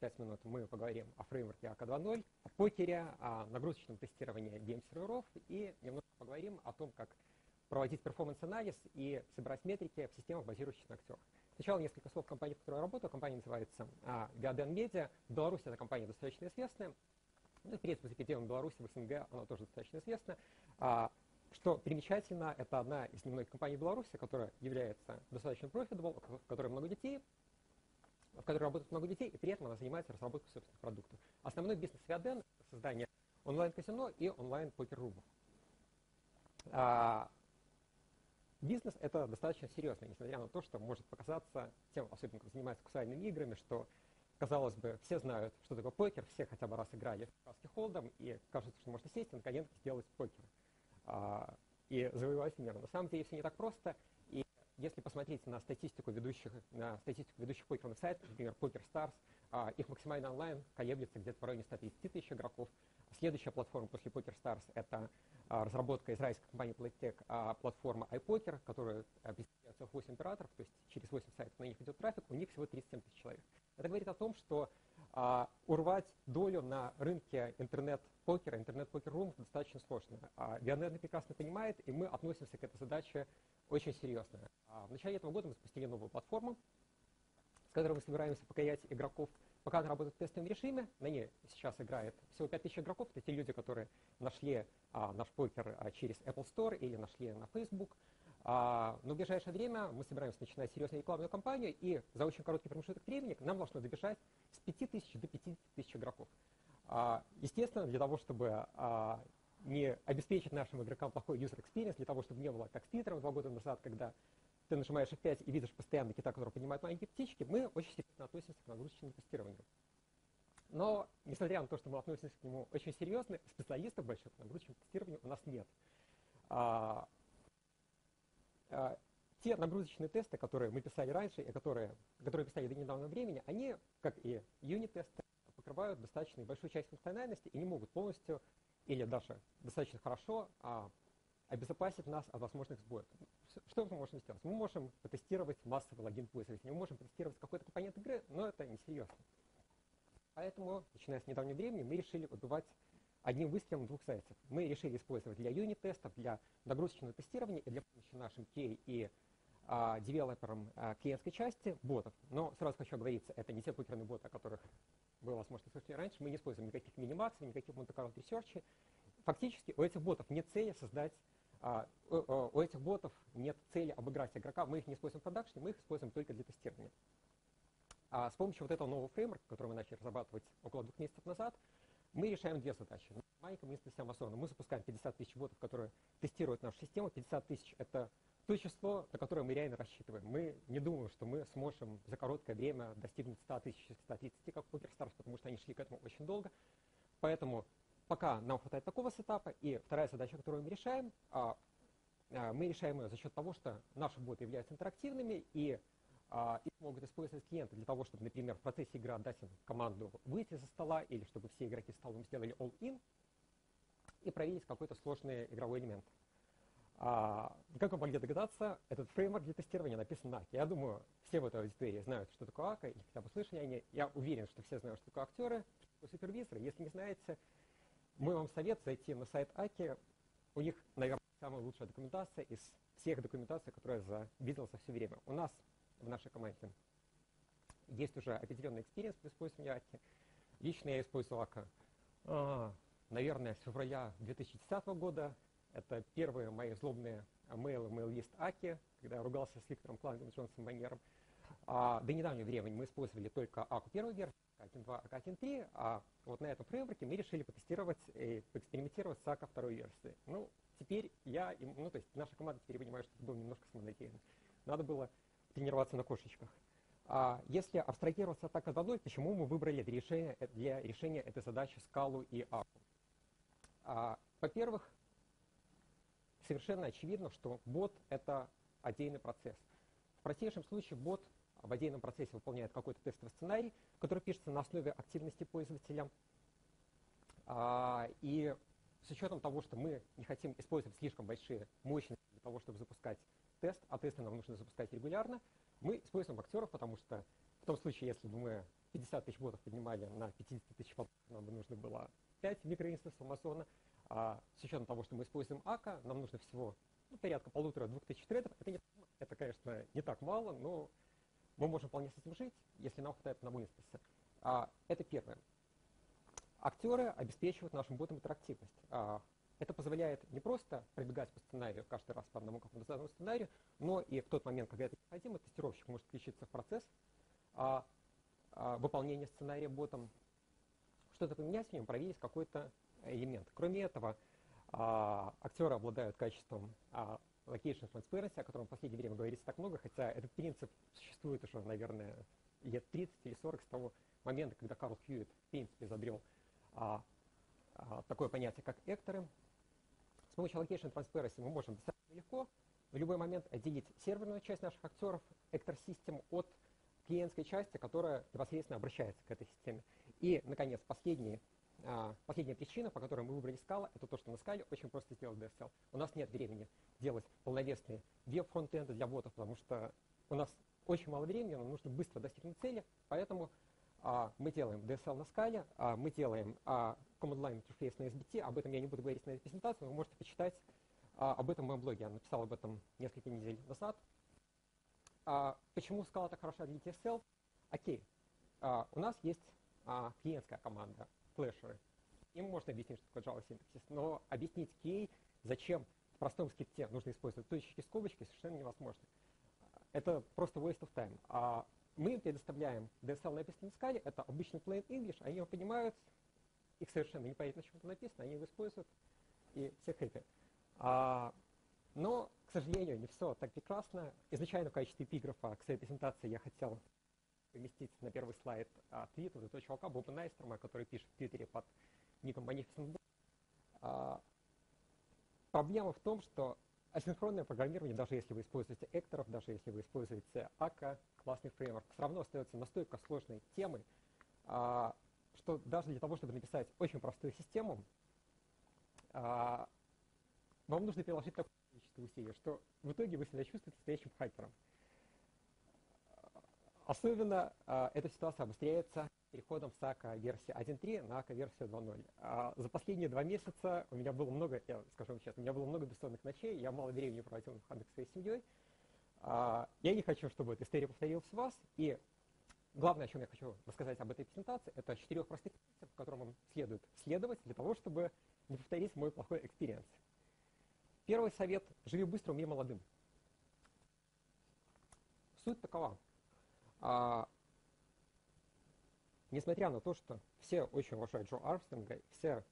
5 минут мы поговорим о фреймворке AK 2.0, о покере, о нагрузочном тестировании DM-серверов и немножко поговорим о том, как проводить перформанс-анализ и собирать метрики в системах, базирующихся на актерах. Сначала несколько слов компании, в которой я работаю. Компания называется Viaden Media. В Беларуси эта компания достаточно известная. Ну, в принципе, за пределами Беларуси, в СНГ, она тоже достаточно известна. Что примечательно, это одна из немногих компаний Беларуси, которая является достаточно profitable, в которой много детей, в которой работают много детей, и при этом она занимается разработкой собственных продуктов. Основной бизнес Viaden – создание онлайн-казино и онлайн-покер-румов. Бизнес – это достаточно серьезно, несмотря на то, что может показаться тем, особенно кто занимается казуальными играми, что, казалось бы, все знают, что такое покер, все хотя бы раз играли в каски холдом, и кажется, что можно сесть и наконец-то сделать покер и завоевать мир. На самом деле все не так просто. И если посмотреть на статистику ведущих покерных сайтов, например, PokerStars, их максимально онлайн колеблется где-то в районе 130 тысяч игроков. Следующая платформа после PokerStars – это разработка израильской компании Playtech, платформа iPoker, которая обеспечивает целых 8 операторов, то есть через 8 сайтов на них идет трафик, у них всего 37 тысяч человек. Это говорит о том, что урвать долю на рынке интернет-покера, интернет-покер-румов достаточно сложно. Viaden прекрасно понимает, и мы относимся к этой задаче очень серьезно. В начале этого года мы запустили новую платформу, с которой мы собираемся покорять игроков. Пока она работает в тестовом режиме, на ней сейчас играет всего 5000 игроков. Это те люди, которые нашли наш покер через Apple Store или нашли на Facebook. Но в ближайшее время мы собираемся начинать серьезную рекламную кампанию, и за очень короткий промежуток времени нам должно добежать с 5000 до 50 тысяч игроков. Естественно, для того, чтобы не обеспечить нашим игрокам плохой user experience, для того, чтобы не было как с Твиттером 2 года назад, когда ты нажимаешь F5 и видишь постоянно кита, который поднимает маленькие птички, мы очень серьезно относимся к нагрузочному тестированию. Но, несмотря на то, что мы относимся к нему очень серьезно, специалистов больших по нагрузочному тестированию у нас нет. Те нагрузочные тесты, которые мы писали раньше и которые писали до недавнего времени, они, как и юнит-тесты, покрывают достаточно большую часть функциональности и не могут полностью или даже достаточно хорошо обезопасит нас от возможных сбоев. Что мы можем сделать? Мы можем потестировать массовый логин пользователей, мы можем потестировать какой-то компонент игры, но это несерьезно. Поэтому, начиная с недавнего времени, мы решили убивать одним выстрелом двух зайцев. Мы решили использовать для юнит-тестов, для нагрузочного тестирования и для помощи нашим QA и девелоперам клиентской части ботов. Но сразу хочу оговориться, это не те покерные боты, о которых вы, возможно, слышали раньше. Мы не используем никаких минимаций, никаких Monte-Carlo ресерчей. Фактически у этих ботов нет цели создать у этих ботов нет цели обыграть игрока, мы их не используем в продакшне, мы их используем только для тестирования. С помощью вот этого нового фреймворка, который мы начали разрабатывать около 2 месяцев назад, мы решаем две задачи. На маленьком инстансе Амазона мы запускаем 50 тысяч ботов, которые тестируют нашу систему. 50 тысяч – это то число, на которое мы реально рассчитываем. Мы не думаем, что мы сможем за короткое время достигнуть 100 тысяч, 130, как PokerStars, потому что они шли к этому очень долго. Поэтому пока нам хватает такого сетапа, и вторая задача, которую мы решаем ее за счет того, что наши боты являются интерактивными, и их могут использовать клиенты для того, чтобы, например, в процессе игры отдать им команду выйти за стола, или чтобы все игроки столом сделали all-in, и проверить какой-то сложный игровой элемент. Как вы могли догадаться, этот фреймворк для тестирования написан на АКе. Я думаю, все в этой аудитории знают, что такое АКа, или хотя бы слышали они. Я уверен, что все знают, что такое актеры, что такое супервизоры. Если не знаете, мой вам совет зайти на сайт АКи. У них, наверное, самая лучшая документация из всех документаций, которую я видел за все время. У нас в нашей команде есть уже определенный экспириенс по использованию АКи. Лично я использовал АКа, наверное, с февраля 2010 года. Это первые мои злобные мейл-лист АКи, когда я ругался с Виктором Клангом и Джонсом Ваньером. До недавнего времени мы использовали только АКу первой версии, АК 1.2, АК 1.3, а вот на этом фреймворке мы решили потестировать и поэкспериментировать с АК второй версии. Ну, теперь ну, то есть наша команда теперь понимает, что это было немножко самонадеянно. Надо было тренироваться на кошечках. Если абстрагироваться от АК 2.0, почему мы выбрали для решения этой задачи скалу и АКу? Во-первых, совершенно очевидно, что бот — это отдельный процесс. В противном случае бот в отдельном процессе выполняет какой-то тестовый сценарий, который пишется на основе активности пользователя. И с учетом того, что мы не хотим использовать слишком большие мощности для того, чтобы запускать тест, а тесты нам нужно запускать регулярно, мы используем актеров, потому что в том случае, если бы мы 50 тысяч ботов поднимали на 50 тысяч ботов, нам бы нужно было 5 микроинстансов масона. А с учетом того, что мы используем АКА, нам нужно всего порядка 1500-2000 тредов. Это, конечно, не так мало, но мы можем вполне с этим жить, если нам хватает одного инстанса. Это первое. Актеры обеспечивают нашим ботам интерактивность. Это позволяет не просто пробегать по сценарию каждый раз по одному какому-то заданному сценарию, но и в тот момент, когда это необходимо, тестировщик может включиться в процесс выполнения сценария ботом, что-то поменять в нем, проверить какой-то элемент. Кроме этого, актеры обладают качеством location transparency, о котором в последнее время говорится так много, хотя этот принцип существует уже, наверное, лет 30 или 40 с того момента, когда Карл Хьюитт, в принципе, изобрел такое понятие, как экторы. С помощью Location Transparency мы можем достаточно легко в любой момент отделить серверную часть наших актеров, Actor System, от клиентской части, которая непосредственно обращается к этой системе. И, наконец, последняя причина, по которой мы выбрали Scala, это то, что на Scala очень просто сделать DSL. У нас нет времени делать полновесные веб-фронтенды для ботов, потому что у нас очень мало времени, нам нужно быстро достигнуть цели, поэтому мы делаем DSL на Scala, мы делаем Command Line Interface на SBT, об этом я не буду говорить на этой презентации, вы можете почитать об этом в моем блоге, я написал об этом несколько недель назад. Почему Scala так хороша для DSL? Окей, у нас есть клиентская команда, флешеры, им можно объяснить, что такое Java Syntaxis, но объяснить ей, зачем в простом скрипте нужно использовать точечки и скобочки, совершенно невозможно. Это просто waste of time. Мы им предоставляем DSL, написанный на Scala, это обычный plain English, они его понимают, их совершенно непонятно, чем это написано, они его используют, и все хэппи. Но, к сожалению, не все так прекрасно. Изначально в качестве эпиграфа к своей презентации я хотел поместить на первый слайд твит вот этого чувака, Боба Найстрома, который пишет в Твиттере под ником Magnificent Bob. Проблема в том, что асинхронное программирование, даже если вы используете экторов, даже если вы используете АКА, классный фреймворк, все равно остается настолько сложной темой, что даже для того, чтобы написать очень простую систему, вам нужно приложить такое количество усилий, что в итоге вы себя чувствуете настоящим хакером. Особенно эта ситуация обостряется переходом с АКА версии 1.3 на АКА версию 2.0. За последние 2 месяца у меня было много, я скажу вам честно, у меня было много бессонных ночей, я мало времени проводил на выходных своей семьей. Я не хочу, чтобы эта история повторилась у вас, и главное, о чем я хочу рассказать об этой презентации, это 4 простых принципов, которым вам следует следовать для того, чтобы не повторить мой плохой экспириенс. Первый совет – живи быстро, умей молодым. Суть такова. Несмотря на то, что все очень уважают Джо Армстронга, все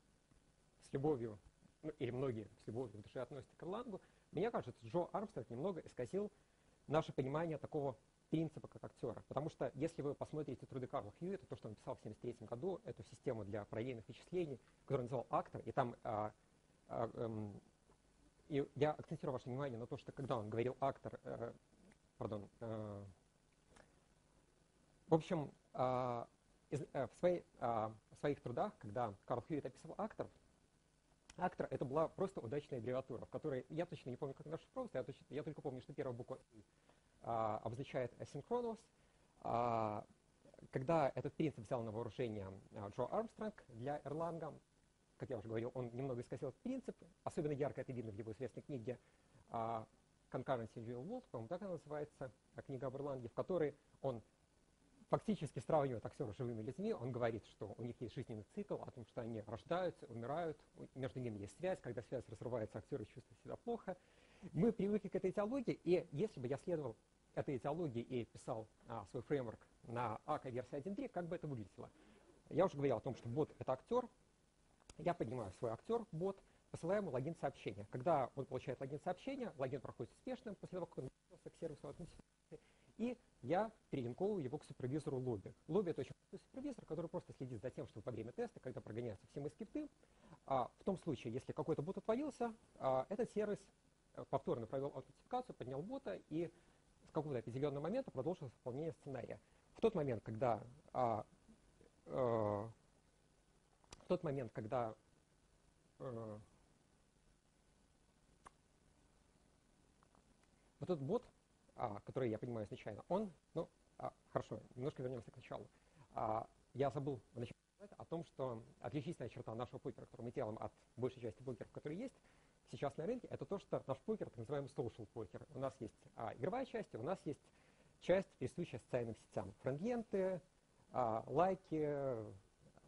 с любовью, ну, или многие с любовью в душе относятся к Эрлангу, мне кажется, Джо Армстронг немного исказил наше понимание такого принципа, как актера. Потому что, если вы посмотрите труды Карла Хьюитта, то, что он писал в 1973 году, эту систему для параллельных вычислений, которую он называл актор, и там и я акцентирую ваше внимание на то, что когда он говорил актор, в общем, в своих трудах, когда Карл Хьюитт описывал акторов, актор — это была просто удачная аббревиатура, в которой я точно не помню, как она расшифровывается, я только помню, что первая буква «и» обозначает asynchronous. Когда этот принцип взял на вооружение Джо Армстронг для Эрланга, как я уже говорил, он немного исказил этот принцип, особенно ярко это видно в его известной книге «Concurrency and Dual World», по-моему, так она называется, книга об Эрланге, в которой он фактически сравнивает актеров с живыми людьми, он говорит, что у них есть жизненный цикл, о том, что они рождаются, умирают, между ними есть связь, когда связь разрывается, актеры чувствуют себя плохо. Мы привыкли к этой идеологии, и если бы я следовал этой идеологии и писал свой фреймворк на АКА версии 1.3, как бы это выглядело? Я уже говорил о том, что бот — это актер, я поднимаю свой актер, бот, посылаю ему логин сообщения. Когда он получает логин сообщения, логин проходит успешным, после того, как он вернулся к сервису администрации, и я перелинковываю его к супервизору лобби. Лобби — это очень простой супервизор, который просто следит за тем, что во время теста, когда прогоняются все мои скрипты, в том случае, если какой-то бот отвалился, этот сервис повторно провел аутентификацию, поднял бота и с какого-то определенного момента продолжил выполнение сценария. В тот момент, когда вот этот бот, который я понимаю изначально, он, ну, хорошо, немножко вернемся к началу. Я забыл вначале сказать о том, что отличительная черта нашего покера, который мы делаем от большей части покеров, которые есть сейчас на рынке, это то, что наш покер, так называемый social покер. У нас есть игровая часть, у нас есть часть, присущая социальным сетям. Френдленты, лайки,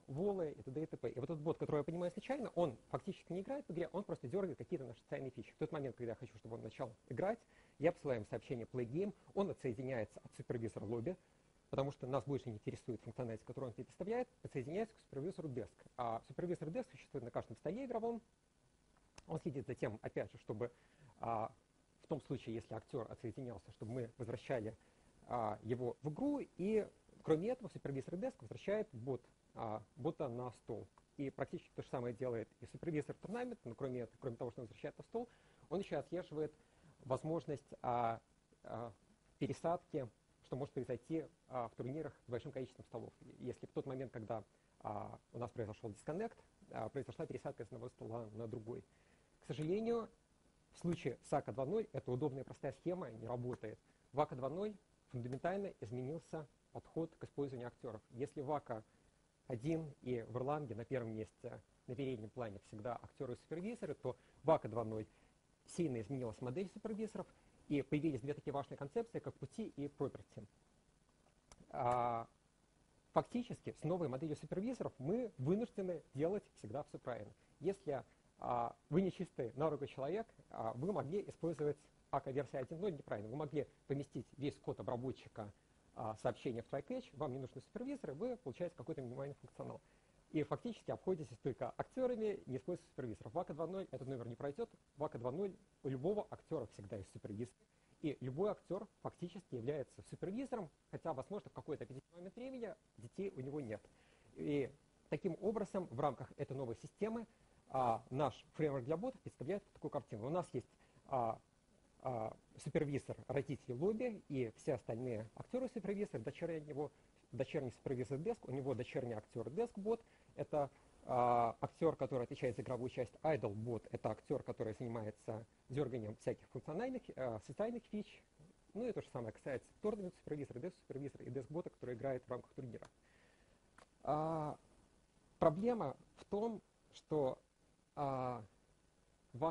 волы и т.д. и т.п. И вот этот бот, который я понимаю случайно, он фактически не играет в игре, он просто дергает какие-то наши социальные фичи. В тот момент, когда я хочу, чтобы он начал играть, я посылаю ему сообщение Play Game, он отсоединяется от супервизора лобби, потому что нас больше не интересует функциональность, которую он предоставляет, подсоединяется к супервизору Desk. А супервизор Desk существует на каждом столе игровом. Он следит за тем, опять же, чтобы в том случае, если актер отсоединялся, чтобы мы возвращали его в игру. И кроме этого, супервизор Desk возвращает бота на стол. И практически то же самое делает и супервизор Tournament, но кроме того, что он возвращает на стол, он еще отслеживает возможность пересадки, что может произойти в турнирах с большим количеством столов. Если в тот момент, когда у нас произошел дисконнект, произошла пересадка с одного стола на другой. К сожалению, в случае с АК 2.0 эта удобная простая схема не работает. В АК 2.0 фундаментально изменился подход к использованию актеров. Если в АК 1 и в Erlang на первом месте, на переднем плане всегда актеры и супервизоры, то в АК 2.0 сильно изменилась модель супервизоров, и появились две такие важные концепции, как пути и property. Фактически, с новой моделью супервизоров мы вынуждены делать всегда все правильно. Если вы не чистый на руку человек, вы могли использовать АК-версии 1.0 неправильно. Вы могли поместить весь код обработчика сообщения в try-catch, вам не нужны супервизоры, вы получаете какой-то минимальный функционал. И фактически обходитесь только актерами, не используя супервизоров. В АК 2.0 этот номер не пройдет. В АК 2.0 у любого актера всегда есть супервизор. И любой актер фактически является супервизором, хотя, возможно, в какой-то момент времени детей у него нет. И таким образом, в рамках этой новой системы наш фреймворк для ботов представляет такую картину. У нас есть супервизор родителей лобби и все остальные актеры-супервизоры, дочерние от него. Дочерний супервизор Desk, у него дочерний актер Desk-бот, это актер, который отвечает за игровую часть, Idle-бот, это актер, который занимается дерганием всяких функциональных, социальных фич, ну и то же самое касается Tournament супервизора, Desk-супервизора и Desk-бота, который играет в рамках турнира. Проблема в том, что в АК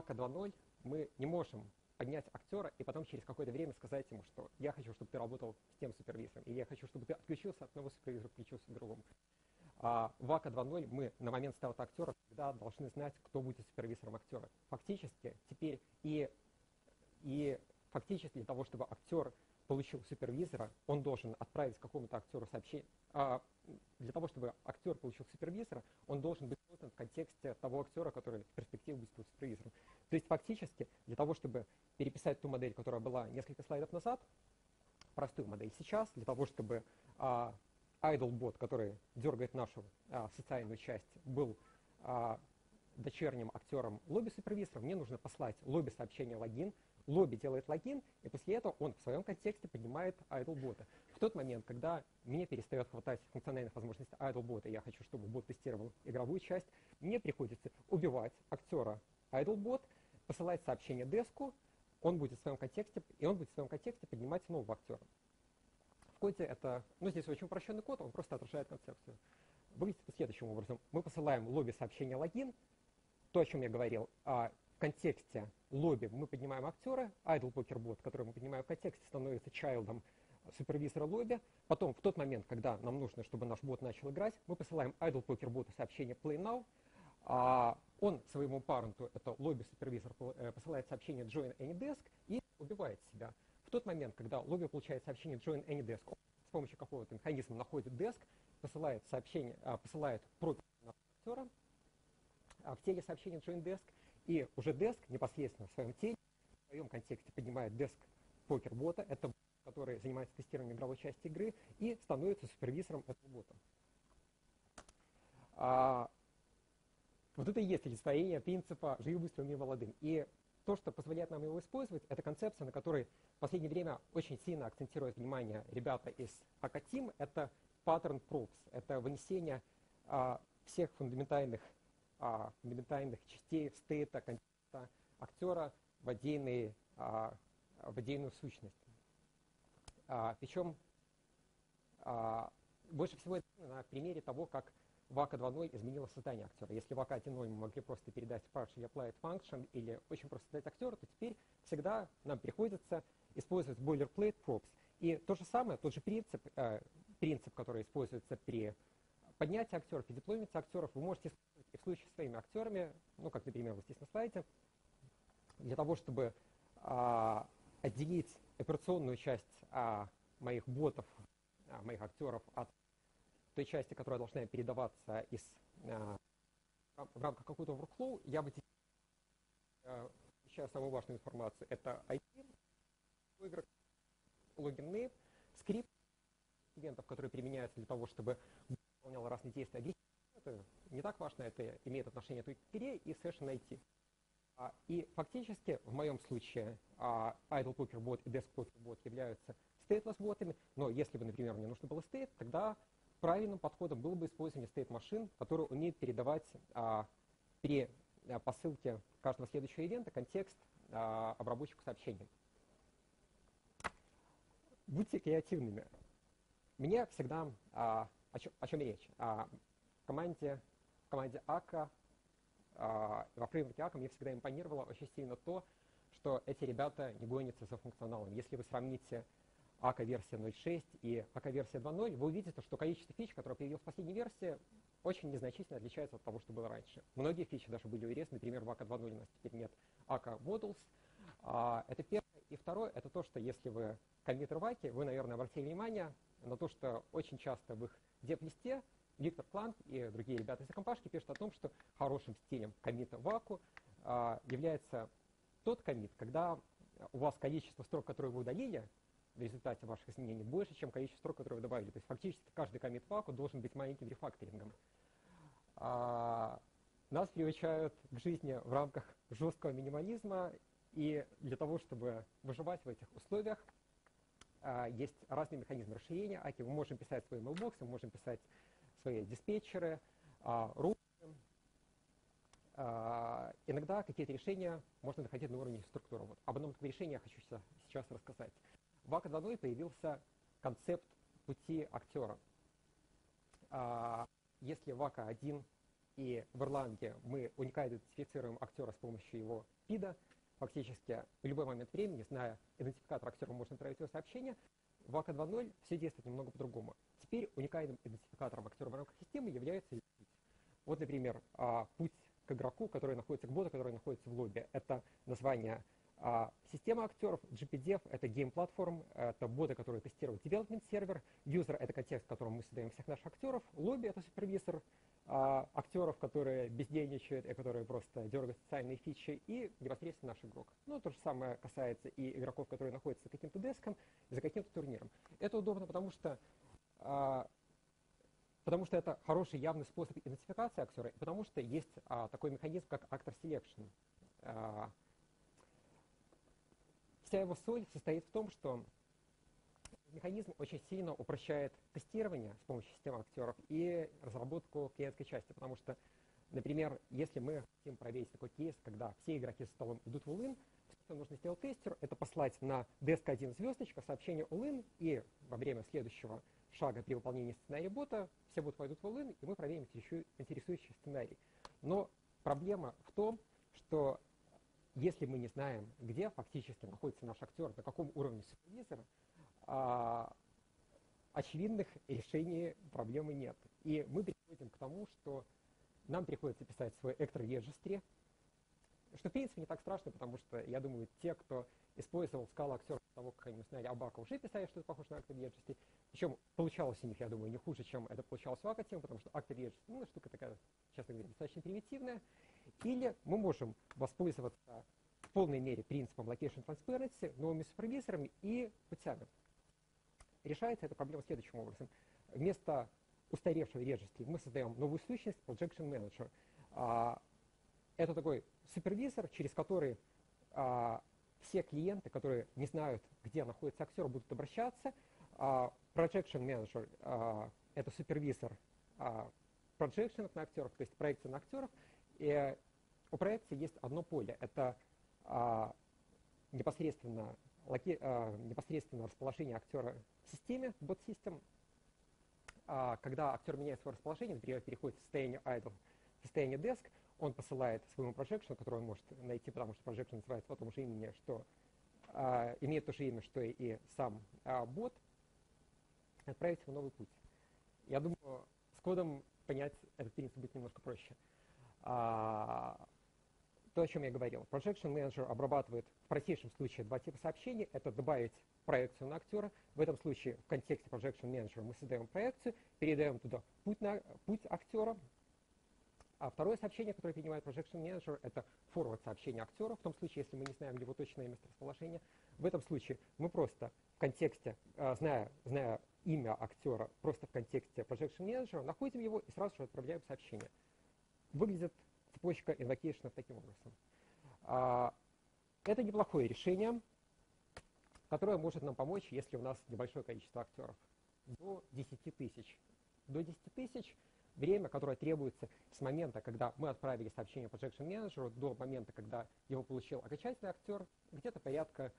2.0 мы не можем поднять актера и потом через какое-то время сказать ему, что я хочу, чтобы ты работал с тем супервизором, или я хочу, чтобы ты отключился от одного супервизора, включился к другому. В АК 2.0 мы на момент старта актера всегда должны знать, кто будет супервизором актера. Фактически теперь фактически для того, чтобы актер получил супервизора, он должен отправить какому-то актеру сообщение. Для того, чтобы актер получил супервизора, он должен быть создан в контексте того актера, который в перспективе будет супервизором. То есть фактически для того, чтобы переписать ту модель, которая была несколько слайдов назад, простую модель сейчас, для того, чтобы idle-бот, который дергает нашу социальную часть, был дочерним актером лобби-супервизора, мне нужно послать лобби-сообщение логин, лобби делает логин, и после этого он в своем контексте поднимает idle-бота. В тот момент, когда мне перестает хватать функциональных возможностей idle-бота, я хочу, чтобы бот тестировал игровую часть, мне приходится убивать актера idle-бот, посылать сообщение деску, он будет в своем контексте поднимать нового актера. В коде это, здесь очень упрощенный код, он просто отражает концепцию. Выглядит это следующим образом. Мы посылаем лобби сообщение логин, то, о чем я говорил, в контексте лобби мы поднимаем актера, idle-покер-бот, который мы поднимаем в контексте, становится чайлдом супервизора лобби. Потом, в тот момент, когда нам нужно, чтобы наш бот начал играть, мы посылаем idle-покер-боту сообщение play now. Он своему паренту, это лобби-супервизор, посылает сообщение join any desk и убивает себя. В тот момент, когда лобби получает сообщение join any desk, он с помощью какого-то механизма находит desk, посылает сообщение, посылает профиль на актера в теле сообщение join desk, и уже Desk непосредственно в своем теле, в своем контексте поднимает Desk покер-бота, это бот, который занимается тестированием игровой части игры, и становится супервизором этого бота. Вот это и есть олицетворение принципа «живи быстро, умей молодым». И то, что позволяет нам его использовать, это концепция, на которой в последнее время очень сильно акцентируют внимание ребята из АК Team, это pattern props, это вынесение всех фундаментальных частей стейта, контекста актера в отдельную сущность. Причем больше всего это на примере того, как вака 2.0 изменила создание актера. Если вака 1.0 мы могли просто передать partially applied function или очень просто создать актера, то теперь всегда нам приходится использовать boilerplate props. И то же самое, тот же принцип, который используется при поднятии актеров, при деплойменте актеров, вы можете использовать и в случае с своими актерами, ну, как, например, вот здесь на слайде, для того, чтобы отделить операционную часть моих ботов, моих актеров от той части, которая должна передаваться в рамках какого-то workflow, я бы сейчас самую важную информацию. Это IP, логин name, скрипт клиентов, которые применяются для того, чтобы выполнял разные действия агрессивно. Это не так важно, это имеет отношение к игре и совершенно IT. И фактически в моем случае idle poker bot и desk poker bot являются stateless ботами, но если бы, например, мне нужно было state, тогда правильным подходом было бы использование state машин, которые умеют передавать при посылке каждого следующего ивента контекст обработчику сообщений. Будьте креативными. Мне всегда о чем речь. В команде АКА, во фреймворке АКА мне всегда импонировало очень сильно то, что эти ребята не гонятся за функционалом. Если вы сравните АКА-версия 0.6 и АКА-версия 2.0, вы увидите, что количество фич, которое появилось в последней версии, очень незначительно отличается от того, что было раньше. Многие фичи даже были урезаны. Например, в АКА 2.0 у нас теперь нет АКА-модулс. Это первое. И второе, это то, что если вы коммитер в АКе, вы, наверное, обратили внимание на то, что очень часто в их деп-листе Виктор Кланк и другие ребята из компашки пишут о том, что хорошим стилем коммита в АКу является тот коммит, когда у вас количество строк, которые вы удалили, в результате ваших изменений больше, чем количество строк, которые вы добавили. То есть фактически каждый коммит в АКу должен быть маленьким рефакторингом. Нас приучают к жизни в рамках жесткого минимализма, и для того, чтобы выживать в этих условиях, есть разные механизмы расширения АКИ. Мы можем писать свои mailbox, мы можем писать свои диспетчеры, руки. Иногда какие-то решения можно находить на уровне структуры. Вот. Об одном таком решении я хочу сейчас рассказать. В АКА 2.0 появился концепт пути актера. Если в АКА 1 и в Erlang мы уникально идентифицируем актера с помощью его PID-а, фактически в любой момент времени, зная идентификатор актера, можно отправить его сообщение. В АКА 2.0 все действует немного по-другому. Теперь уникальным идентификатором актера в рамках системы является путь. Вот, например, путь к игроку, который находится к боту, который находится в лобби. Это название системы актеров, GPDev — это гейм-платформ, это боты, которые тестируют development сервер, user — это контекст, в котором мы создаем всех наших актеров, лобби — это супервизор актеров, которые бездельничают и которые просто дергают социальные фичи, и непосредственно наш игрок. Ну, то же самое касается и игроков, которые находятся за каким-то деском, за каким-то турниром. Это удобно, потому что это хороший явный способ идентификации актера, и потому что есть такой механизм, как actor selection. Вся его соль состоит в том, что механизм очень сильно упрощает тестирование с помощью системы актеров и разработку клиентской части, потому что, например, если мы хотим проверить такой кейс, когда все игроки за столом идут в all-in, все, что нужно сделать тестеру, это послать на деск 1 звездочка сообщение all-in, и во время следующего шага при выполнении сценария бота все будут пойдут в all-in, и мы проверим интересующий сценарий. Но проблема в том, что если мы не знаем, где фактически находится наш актер, на каком уровне супервизора, очевидных решений проблемы нет. И мы приходим к тому, что нам приходится писать свой actor registry, что в принципе не так страшно, потому что, я думаю, те, кто использовал скалу актеров того, как они узнали об АКА, уже писали что-то похоже на actor registry. Причем получалось у них, я думаю, не хуже, чем это получалось в АКА тем, потому что actor registry, ну, штука такая, честно говоря, достаточно примитивная. Или мы можем воспользоваться в полной мере принципом location transparency, новыми супервизорами и путями. Решается эта проблема следующим образом. Вместо устаревшего registry мы создаем новую сущность Projection Manager. Это такой супервизор, через который все клиенты, которые не знают, где находится актер, будут обращаться. Projection Manager — это супервизор проекшенов на актеров, то есть проекция на актеров. И у проекции есть одно поле. Это непосредственно расположение актера в системе, bot system, когда актер меняет свое расположение, например, переходит в состояние idle, в состояние desk, он посылает своему projection, который он может найти, потому что projection называется по тому же имени, что имеет то же имя, что и сам бот, отправить его новый путь. Я думаю, с кодом понять этот принцип будет немножко проще. То, о чем я говорил. Projection Manager обрабатывает в простейшем случае два типа сообщений. Это добавить проекцию на актера. В этом случае в контексте Projection Manager мы создаем проекцию, передаем туда путь актера. А второе сообщение, которое принимает Projection Manager, это forward сообщение актера, в том случае, если мы не знаем его точное месторасположение. В этом случае мы просто в контексте, зная имя актера, просто в контексте Projection Manager находим его и сразу же отправляем сообщение. Выглядит цепочка инвокейшенов таким образом. Это неплохое решение, которое может нам помочь, если у нас небольшое количество актеров. До 10 тысяч. До 10 тысяч время, которое требуется с момента, когда мы отправили сообщение Projection Manager, до момента, когда его получил окончательный актер, где-то порядка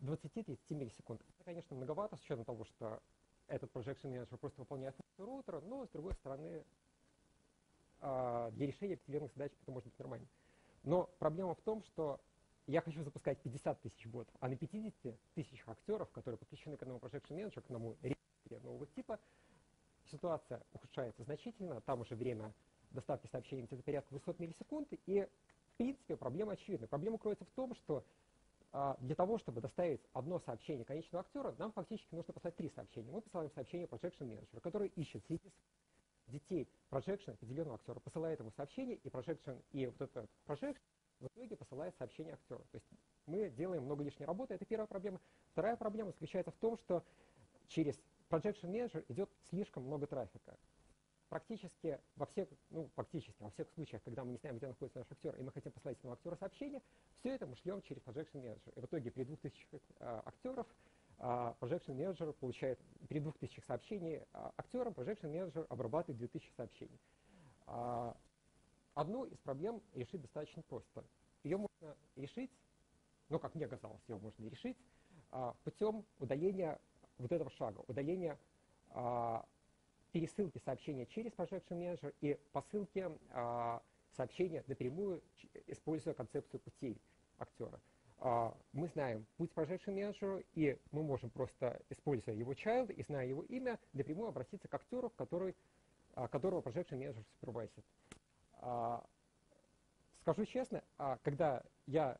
20-30 миллисекунд. Это, конечно, многовато, с учетом того, что этот Projection Manager просто выполняет функцию роутера, но, с другой стороны, для решения определенных задач это может быть нормально. Но проблема в том, что я хочу запускать 50 тысяч ботов, а на 50 тысячах актеров, которые подключены к одному Projection Manager, к одному регистре нового типа, ситуация ухудшается значительно. Там уже время доставки сообщений где-то порядка 200 миллисекунд. И, в принципе, проблема очевидна. Проблема кроется в том, что для того, чтобы доставить одно сообщение конечного актера, нам фактически нужно послать три сообщения. Мы посылаем сообщение Projection Manager, который ищет среди детей Projection определенного актера, посылает ему сообщение, и Projection, и вот этот Projection в итоге посылает сообщение актеру. То есть мы делаем много лишней работы, это первая проблема. Вторая проблема заключается в том, что через Projection Manager идет слишком много трафика. Практически во всех случаях, когда мы не знаем, где находится наш актер, и мы хотим послать этому актеру сообщение, все это мы шлем через Projection Manager. И в итоге при 2000 актеров Projection Manager получает, при 2000 сообщений актерам Projection Manager обрабатывает 2000 сообщений. Одну из проблем решить достаточно просто. Ее можно решить, ну, как мне казалось, ее можно решить путем удаления вот этого шага, удаления пересылки сообщения через Projection Manager и посылки сообщения напрямую, используя концепцию путей актера. Мы знаем путь Projection Manager, и мы можем просто, используя его child и зная его имя, напрямую обратиться к актеру, которого Projection Manager супервайзит. Скажу честно, когда я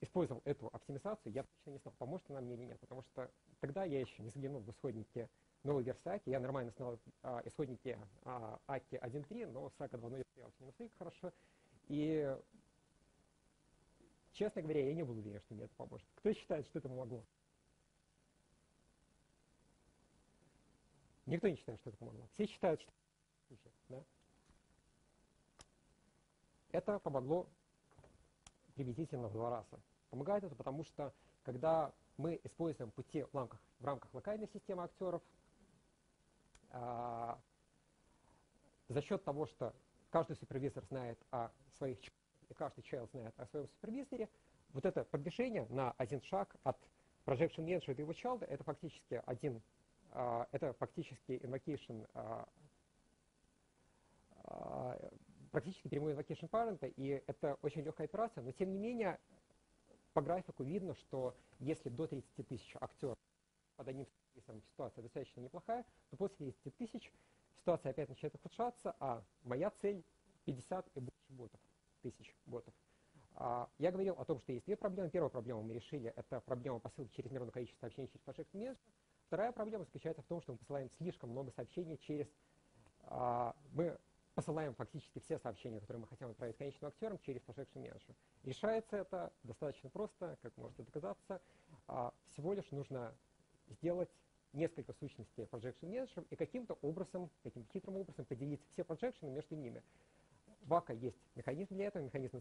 использовал эту оптимизацию, я точно не знал, поможет она мне или нет, потому что тогда я еще не заглянул в исходники новой версии AKI, я нормально знал исходники AKI 1.3, но с AKI 2.0 я не настолько хорошо, и, честно говоря, я не был уверен, что мне это поможет. Кто считает, что это помогло? Никто не считает, что это помогло. Все считают, что да? Это помогло приблизительно в 2 раза. Помогает это потому, что когда мы используем пути в рамках локальной системы актеров, за счет того, что каждый супервизор знает о своих членах, и каждый child знает о своем супервизоре, вот это продвижение на один шаг от Projection Manager до его child, это фактически invocation, практически прямой invocation парента, и это очень легкая операция, но тем не менее по графику видно, что если до 30 тысяч актеров под одним супервизором ситуация достаточно неплохая, то после 30 тысяч ситуация опять начинает ухудшаться, а моя цель 50 и больше тысяч ботов. Я говорил о том, что есть две проблемы. Первую проблему мы решили, это проблема посылки через неравное количество сообщений через Projection Manager. Вторая проблема заключается в том, что мы посылаем слишком много сообщений мы посылаем фактически все сообщения, которые мы хотим отправить конечным актерам, через Projection Manager. Решается это достаточно просто, как может доказаться. Всего лишь нужно сделать несколько сущностей Projection Manager и каким-то хитрым образом поделить все Projection между ними. В AKI есть механизм для этого, механизм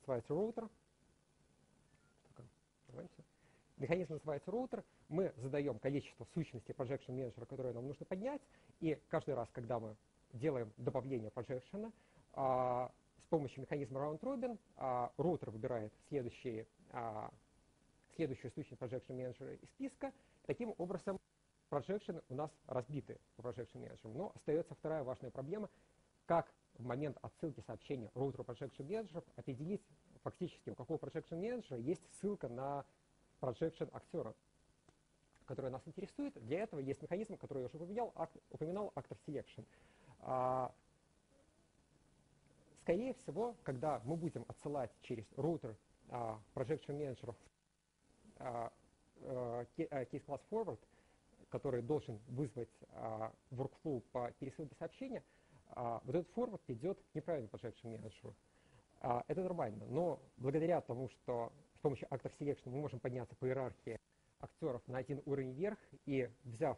называется роутер. Мы задаем количество сущностей Projection Manager, которые нам нужно поднять, и каждый раз, когда мы делаем добавление Projection, с помощью механизма Round Robin роутер выбирает следующую сущность Projection Manager из списка. Таким образом Projection у нас разбиты по Projection Manager, но остается вторая важная проблема, как в момент отсылки сообщения роутеру Projection Manager определить фактически, у какого Projection Manager есть ссылка на Projection актера, который нас интересует. Для этого есть механизм, который я уже упоминал, Actor Selection. Скорее всего, когда мы будем отсылать через роутер Projection Manager Case Class Forward, который должен вызвать workflow по пересылке сообщения, вот этот forward идет неправильно по Projection Manager. Это нормально, но благодаря тому, что с помощью Actor Selection мы можем подняться по иерархии актеров на один уровень вверх, и взяв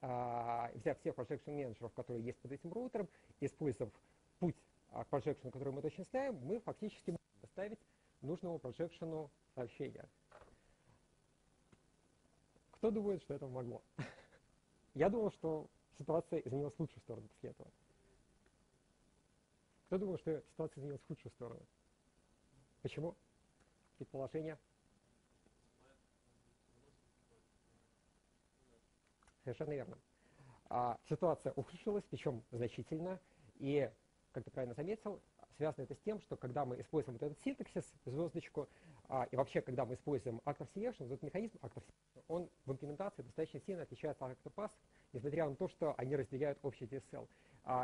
всех Projection Manager, которые есть под этим роутером, использовав путь к Projection, который мы точно знаем, мы фактически можем доставить нужному Projection сообщения. Кто думает, что это могло? Я думал, что ситуация изменилась в лучшую сторону после этого. Кто думал, что ситуация изменилась в худшую сторону? Почему? Предположения? Совершенно верно. Ситуация ухудшилась, причем значительно. И, как ты правильно заметил, связано это с тем, что когда мы используем вот этот синтаксис, звездочку, и вообще, когда мы используем Actor Selection, этот механизм Actor Selection, он в имплементации достаточно сильно отличается от Actor Pass, несмотря на то, что они разделяют общий DSL.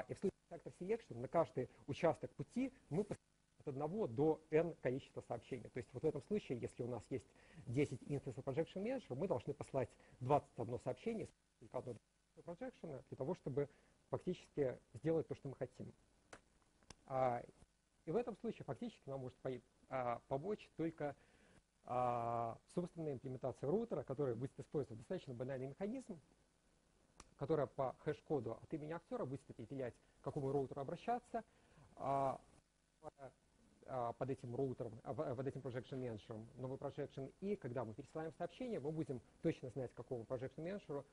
И в случае с Actor Selection на каждый участок пути мы поставим от 1 до n количества сообщений. То есть вот в этом случае, если у нас есть 10 инстансов Projection Manager, мы должны послать 21 сообщение с одного Projection для того, чтобы фактически сделать то, что мы хотим. И в этом случае фактически нам может помочь только собственная имплементация роутера, которая будет использовать достаточно банальный механизм, которая по хэш-коду от имени актера будет определять, к какому роутеру обращаться под этим роутером, под этим Projection Manager, новый Projection, и когда мы пересылаем сообщение, мы будем точно знать, к какому Projection Manager,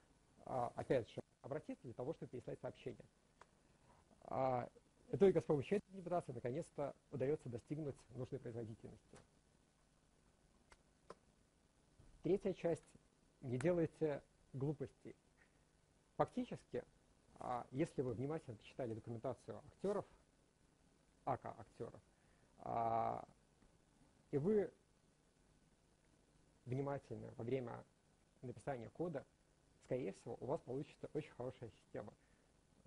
опять же, обратиться для того, чтобы переслать сообщение. И только с помощью этой имплементации наконец-то удается достигнуть нужной производительности. Третья часть. Не делайте глупостей. Фактически, если вы внимательно читали документацию актеров, АК-актеров, и вы внимательно во время написания кода, скорее всего, у вас получится очень хорошая система.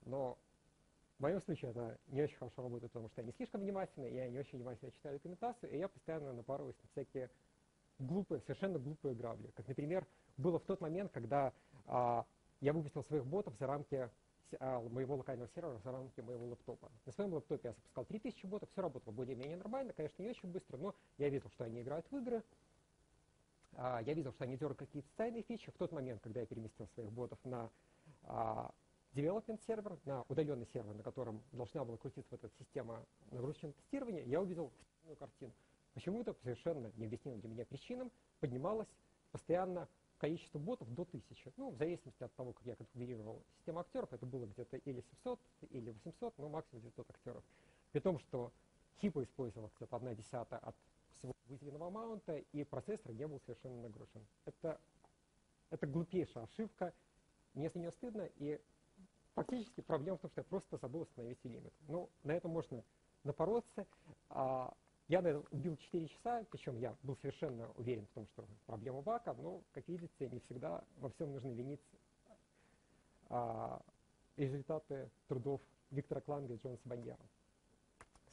Но в моем случае это не очень хорошо работает, потому что я не слишком внимательный, я не очень внимательно читаю документацию, и я постоянно напарываюсь на всякие глупые, совершенно глупые грабли. Как, например, было в тот момент, когда я выпустил своих ботов за рамки моего локального сервера, за рамки моего лэптопа. На своем лэптопе я запускал 3000 ботов, все работало более-менее нормально, конечно, не очень быстро, но я видел, что они играют в игры, я видел, что они дергают какие-то тайные фичи. В тот момент, когда я переместил своих ботов на development сервер, на удаленный сервер, на котором должна была крутиться вот эта система нагрузочного тестирования, я увидел странную картину. Почему-то по совершенно необъяснимым для меня причинам поднималось постоянно количество ботов до 1000. Ну, в зависимости от того, как я конфигурировал систему актеров, это было где-то или 700, или 800, но максимум 900 актеров. При том, что хипа использовал где-то 1/10 от всего выделенного амаунта, и процессор не был совершенно нагружен. Это глупейшая ошибка, мне за нее стыдно, и фактически проблема в том, что я просто забыл установить лимит. Ну, на этом можно напороться. Я на это убил 4 часа, причем я был совершенно уверен в том, что проблема бака, но, как видите, не всегда во всем нужно винить результаты трудов Виктора Кланга и Джонса Баньяра.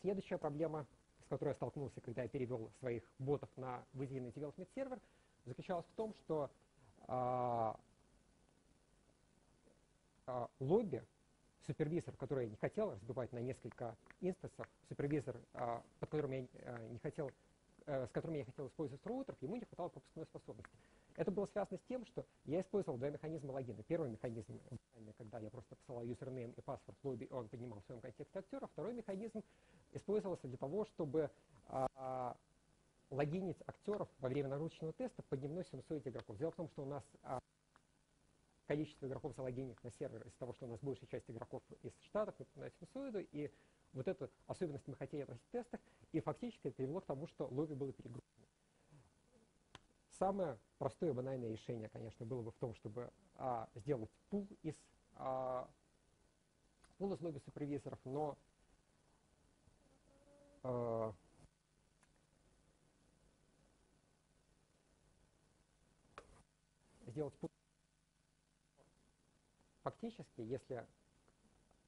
Следующая проблема, с которой я столкнулся, когда я перевел своих ботов на выделенный development сервер, заключалась в том, что лобби, супервизор, который я не хотел разбивать на несколько инстансов, супервизор, под которым я не хотел, с которым я не хотел использовать роутеров, ему не хватало пропускной способности. Это было связано с тем, что я использовал два механизма логина. Первый механизм, когда я просто посылал юзернейм и паспорт в лобби, и он поднимал в своем контексте актера. Второй механизм использовался для того, чтобы логинить актеров во время нагрузочного теста по дневной синусоиде игроков. Дело в том, что у нас количество игроков залогиненных на сервер из-за того, что у нас большая часть игроков из Штатов напоминает синусоиду, и вот эту особенность мы хотели отразить в тестах, и фактически это привело к тому, что лобби было перегружено. Самое простое банальное решение, конечно, было бы в том, чтобы сделать пул из многих супервизоров, но сделать пул. Фактически,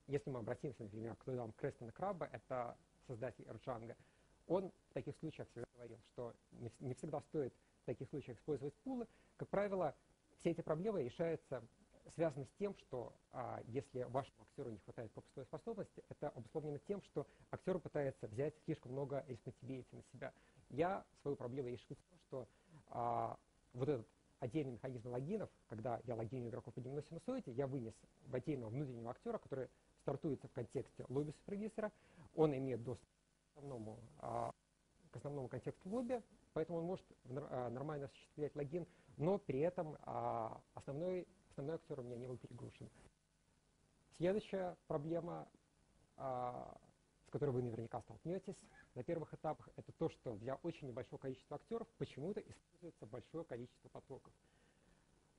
если мы обратимся, например, к трудам Крэстона Краба, это создатель Erlang, он в таких случаях всегда говорил, что не всегда стоит в таких случаях использовать пулы. Как правило, все эти проблемы связаны с тем, что если вашему актеру не хватает пропускной способности, это обусловлено тем, что актер пытается взять слишком много responsibility на себя. Я свою проблему решил тем, что вот этот отдельный механизм логинов, когда я логиню игроков по дневной синусоиде, я вынес в отдельного внутреннего актера, который стартуется в контексте лобби супервизора, он имеет доступ к основному контексту лобби, поэтому он может нормально осуществлять логин, но при этом основной актер у меня не был перегружен. Следующая проблема, с которой вы наверняка столкнетесь на первых этапах, это то, что для очень небольшого количества актеров почему-то используется большое количество потоков.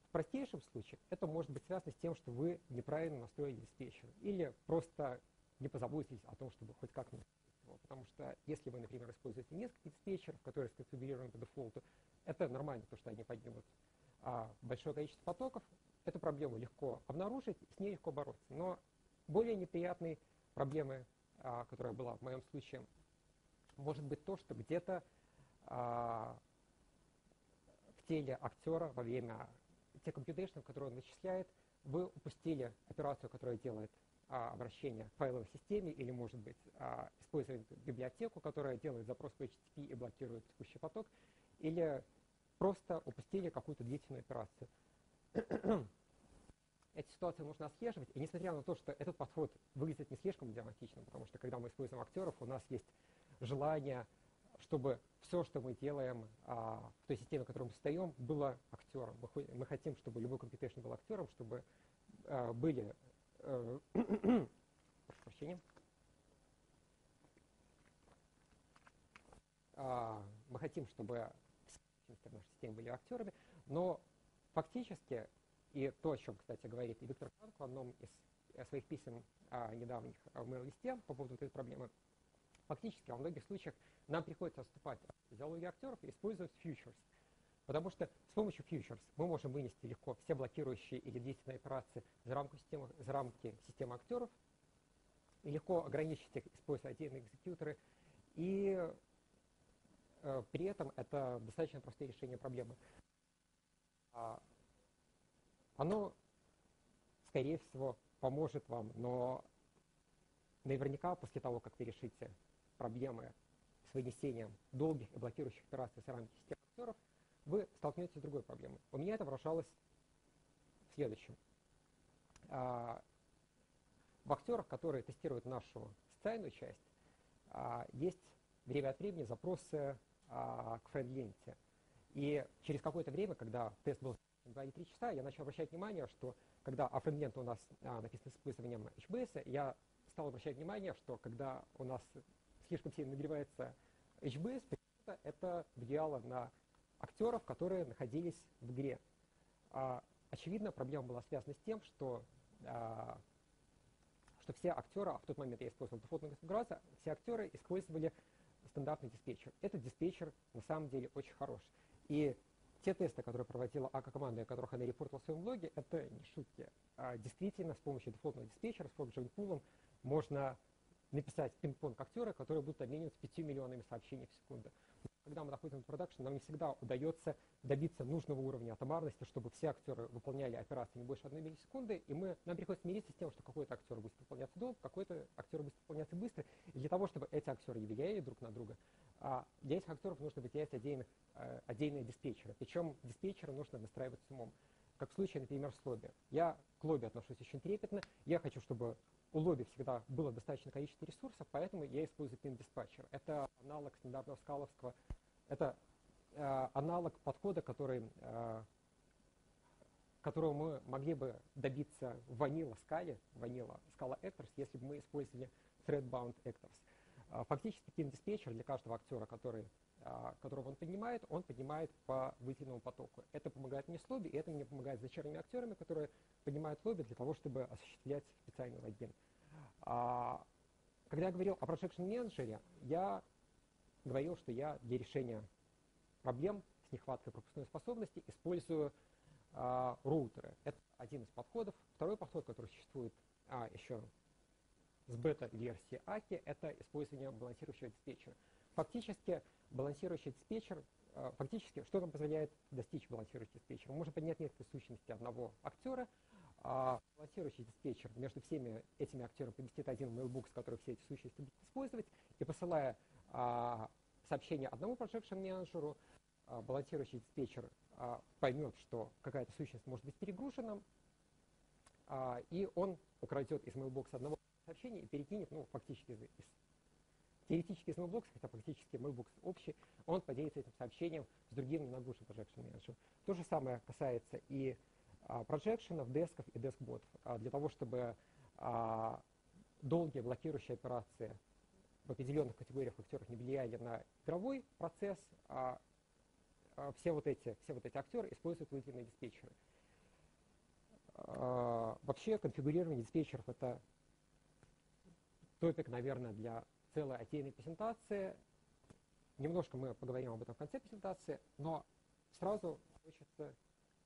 В простейшем случае это может быть связано с тем, что вы неправильно настроили диспетчер или просто не позаботились о том, чтобы хоть как-нибудь использовать. Потому что если вы, например, используете несколько диспетчеров, которые сконфигурированы по дефолту, это нормально, то, что они поднимут большое количество потоков. Эту проблему легко обнаружить, с ней легко бороться. Но более неприятной проблемой, которая была в моем случае, может быть то, что где-то в теле актера во время тех компьютеров, которые он вычисляет, вы упустили операцию, которая делает обращение к файловой системе, или, может быть, использовать библиотеку, которая делает запрос по HTTP и блокирует текущий поток, или просто упустили какую-то длительную операцию. Эти ситуации нужно отслеживать, и несмотря на то, что этот подход выглядит не слишком драматичным, потому что когда мы используем актеров, у нас есть желание, чтобы все, что мы делаем в той системе, в которой мы создаем, было актером. Мы хотим, чтобы любой компьютейшн был актером, чтобы были мы хотим, чтобы в нашей системе были актерами, но фактически, и то, о чем, кстати, говорит и Виктор Франк в одном из своих писем недавних в мейл-листе по поводу этой проблемы, фактически во многих случаях нам приходится отступать от физиологии актеров и использовать фьючерс. Потому что с помощью фьючерс мы можем вынести легко все блокирующие или длительные операции за рамки системы актеров и легко ограничить их, используя отдельные экзекьюторы. И при этом это достаточно простое решение проблемы. Оно, скорее всего, поможет вам, но наверняка после того, как вы решите проблемы с вынесением долгих и блокирующих операций за рамки системы актеров, вы столкнетесь с другой проблемой. У меня это выражалось в следующем. В актерах, которые тестируют нашу социальную часть, есть время от времени запросы к френд-ленте. И через какое-то время, когда тест был 2-3 часа, я начал обращать внимание, что когда френд-лента у нас написана с использованием HBS, я стал обращать внимание, что когда у нас слишком сильно нагревается HBS, это влияло на актеров, которые находились в игре. Очевидно, проблема была связана с тем, что все актеры, а в тот момент я использовал дефолтную конфигурацию, все актеры использовали стандартный диспетчер. Этот диспетчер на самом деле очень хорош. И те тесты, которые проводила АК-команда, о которых она репортила в своем блоге, это не шутки. Действительно, с помощью дефолтного диспетчера, с форджевым пулом, можно написать пинг-понг актера, которые будут обмениваться 5 миллионами сообщений в секунду. Когда мы находимся в продакшн, нам не всегда удается добиться нужного уровня атомарности, чтобы все актеры выполняли операции не больше 1 миллисекунды, и нам приходится мириться с тем, что какой-то актер будет выполняться долго, какой-то актер будет выполняться быстро. И для того, чтобы эти актеры не влияли друг на друга, для этих актеров нужно выделять отдельные диспетчеры. Причем диспетчеры нужно настраивать с умом. Как в случае, например, с лобби. Я к лобби отношусь очень трепетно. Я хочу, чтобы у лобби всегда было достаточное количество ресурсов, поэтому я использую пин-диспатчер. Это аналог стандартного скаловского. Это аналог подхода, которого мы могли бы добиться в Vanilla Scala Actors, если бы мы использовали Threadbound Actors. Фактически пин-диспетчер для каждого актера, который которого он поднимает по выделенному потоку. Это помогает мне с лобби, и это мне помогает с вечерними актерами, которые поднимают лобби для того, чтобы осуществлять специальный логин. Когда я говорил о Projection Manager, я говорил, что я для решения проблем с нехваткой пропускной способности использую роутеры. Это один из подходов. Второй подход, который существует еще с бета-версии Аки, это использование балансирующего диспетчера. Фактически, балансирующий диспетчер, что нам позволяет достичь балансирующий диспетчер? Можно поднять несколько сущностей одного актера, балансирующий диспетчер между всеми этими актерами поместит один mailbox, который все эти сущности будут использовать, и посылая сообщение одному projection менеджеру, балансирующий диспетчер поймет, что какая-то сущность может быть перегружена, и он украдет из mailbox одного сообщения и перекинет, ну, фактически из теоретически из mailbox, хотя фактически mailbox общий, он поделится этим сообщением с другим ненагруженным projection manager. То же самое касается и проджекшенов, десков и дескботов. Для того, чтобы долгие блокирующие операции в определенных категориях актеров не влияли на игровой процесс, все вот эти актеры используют выделенные диспетчеры. Вообще конфигурирование диспетчеров — это топик, наверное, для целой отдельной презентации. Немножко мы поговорим об этом в конце презентации, но сразу хочется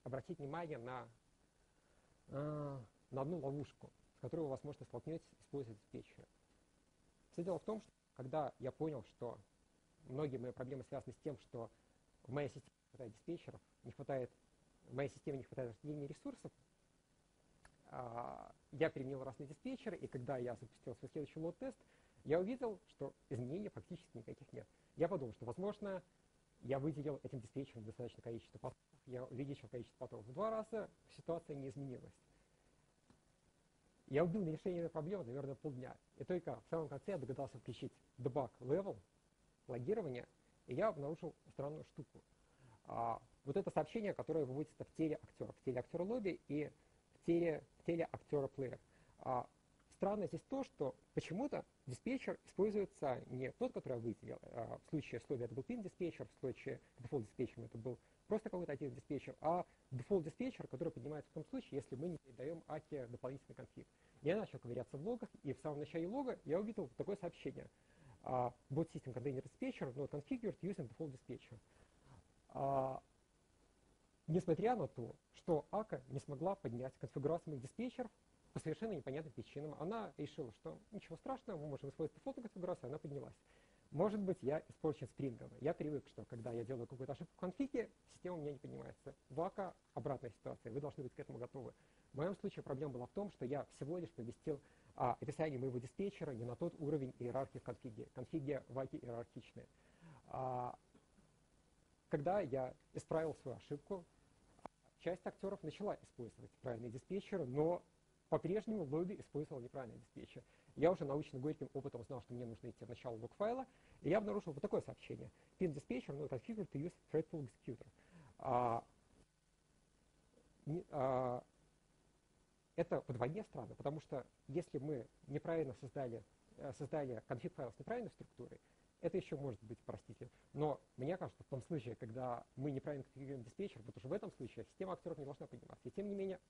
обратить внимание на одну ловушку, с которой вы, возможно, столкнетесь, используя диспетчеры. Все дело в том, что когда я понял, что многие мои проблемы связаны с тем, что в моей системе не хватает диспетчеров, в моей системе не хватает распределения ресурсов, я применил разные диспетчеры, и когда я запустил свой следующий лоуд-тест, я увидел, что изменений фактически никаких нет. Я подумал, что, возможно, я выделил этим диспетчером достаточное количество потоков, я увеличил количество потоков в 2 раза, ситуация не изменилась. Я убил на решение этой проблемы, наверное, полдня. И только в самом конце я догадался включить debug level, логирование, и я обнаружил странную штуку. Вот это сообщение, которое выводится в телеактера лобби и в телеактера плеер. Странно здесь то, что почему-то диспетчер используется не тот, который я выделил. В случае с лобби это был пин-диспетчер, в случае с дефолт-диспетчером это был просто какой-то один диспетчер, а дефолт-диспетчер, который поднимается в том случае, если мы не передаем Аке дополнительный конфиг. Я начал ковыряться в логах, и в самом начале лога я увидел такое сообщение. Bot System Container Dispatcher not configured using default dispatcher. Несмотря на то, что Ака не смогла поднять конфигурацию моих диспетчеров, по совершенно непонятным причинам. Она решила, что ничего страшного, мы можем использовать дефолтную конфигурацию, она поднялась. Может быть, я испорчен спрингом. Я привык, что когда я делаю какую-то ошибку в конфиге, система у меня не поднимается. В Ака обратная ситуация, вы должны быть к этому готовы. В моем случае проблема была в том, что я всего лишь поместил описание моего диспетчера не на тот уровень иерархии в конфиге. Конфиги в Аке иерархичные. Когда я исправил свою ошибку, часть актеров начала использовать правильные диспетчеры, но по-прежнему лобби использовал неправильный диспетчер. Я уже научно-горьким опытом знал, что мне нужно идти в начало лог-файла, и я обнаружил вот такое сообщение. Pin-диспетчер, но configured to use threadful executor. Это вдвойне странно, потому что если мы неправильно создали конфиг-файл с неправильной структурой, это еще может быть простите. Но мне кажется, в том случае, когда мы неправильно конфигурируем диспетчер, вот уже в этом случае система актеров не должна подниматься. И тем не менее...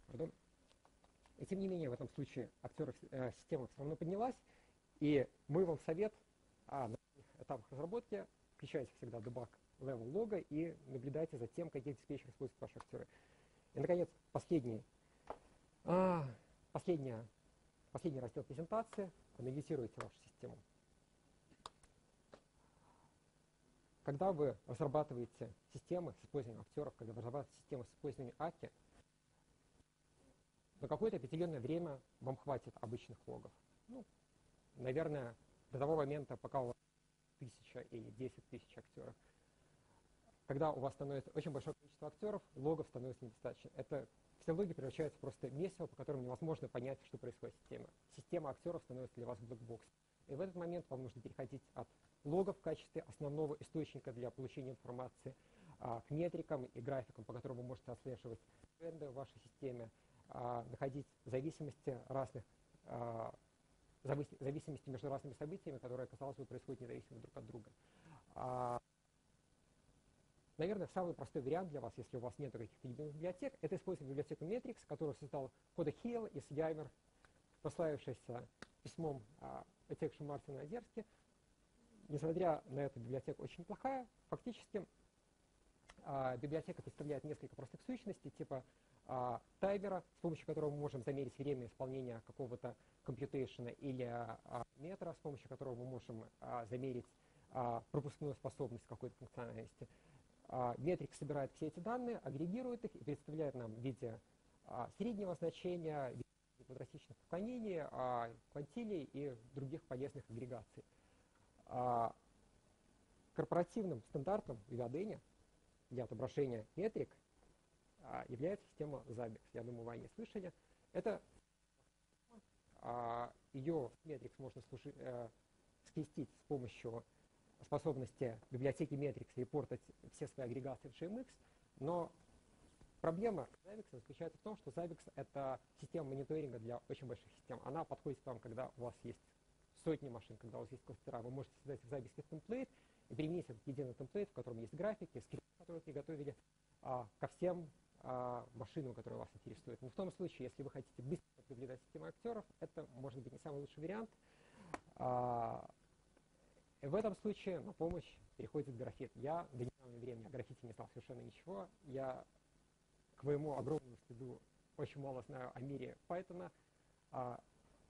в этом случае система все равно поднялась, и мой вам совет на этапах разработки: включайте всегда debug level лога и наблюдайте за тем, какие диспетчеры используют ваши актеры. И, наконец, последний раздел презентации. Анализируйте вашу систему. Когда вы разрабатываете системы с использованием актеров, когда вы разрабатываете системы с использованием Аки, на какое-то определенное время вам хватит обычных логов. Ну, наверное, до того момента, пока у вас 1000 или 10 000 актеров. Когда у вас становится очень большое количество актеров, логов становится недостаточно. Все логи превращаются просто в месиво, по которому невозможно понять, что происходит в системе. Система актеров становится для вас блэкбоксом. И в этот момент вам нужно переходить от логов в качестве основного источника для получения информации к метрикам и графикам, по которым вы можете отслеживать тренды в вашей системе, находить зависимости зависимости между разными событиями, которые, казалось бы, происходят независимо друг от друга. Наверное, самый простой вариант для вас, если у вас нет каких-то единых библиотек, это использовать библиотеку Matrix, которую создал Кода Хейл и Сидайвер, прославившийся письмом Этекшу Мартина Озерски. Несмотря на эту библиотеку очень плохая, фактически библиотека представляет несколько простых сущностей, типа таймера, с помощью которого мы можем замерить время исполнения какого-то компьютейшена, или метра, с помощью которого мы можем замерить пропускную способность какой-то функциональности. Метрикс собирает все эти данные, агрегирует их и представляет нам в виде среднего значения, в виде квадратичных уклонений, квантилей и других полезных агрегаций. Корпоративным стандартом в Godin для отображения метрик является система Zabbix. Я думаю, вы о ней слышали. Это ее метрикс можно скрестить с помощью способности библиотеки Matrix репортать все свои агрегации в GMX, но проблема Zabbix заключается в том, что Zabbix — это система мониторинга для очень больших систем. Она подходит к вам, когда у вас есть сотни машин, когда у вас есть кластера. Вы можете создать в Zabbix темплейт и применить этот единый темплейт, в котором есть графики, скрипты, которые приготовили ко всем машинам, которые вас интересуют. Но в том случае, если вы хотите быстро наблюдать систему актеров, это может быть не самый лучший вариант. В этом случае на помощь переходит графит. Я до недавнего времени о графите не знал совершенно ничего. Я, к моему огромному стыду, очень мало знаю о мире Python.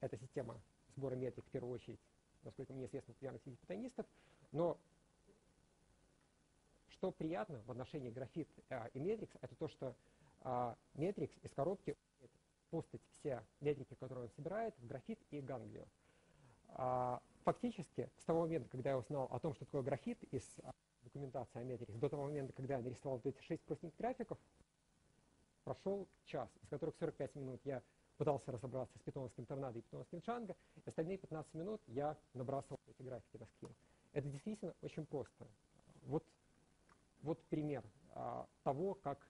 Это система сбора метрик, в первую очередь, насколько мне известно, популярна среди питонистов. Но что приятно в отношении графит и метрикс, это то, что метрикс из коробки умеет постать все метрики, которые он собирает, в графит и ганглию. Фактически, с того момента, когда я узнал о том, что такое графит из документации о Matrix, до того момента, когда я нарисовал вот эти 6 простеньких графиков, прошел час, из которых 45 минут я пытался разобраться с питоновским торнадо и питоновским джанго, и остальные 15 минут я набрасывал эти графики на скрин. Это действительно очень просто. Вот пример того, как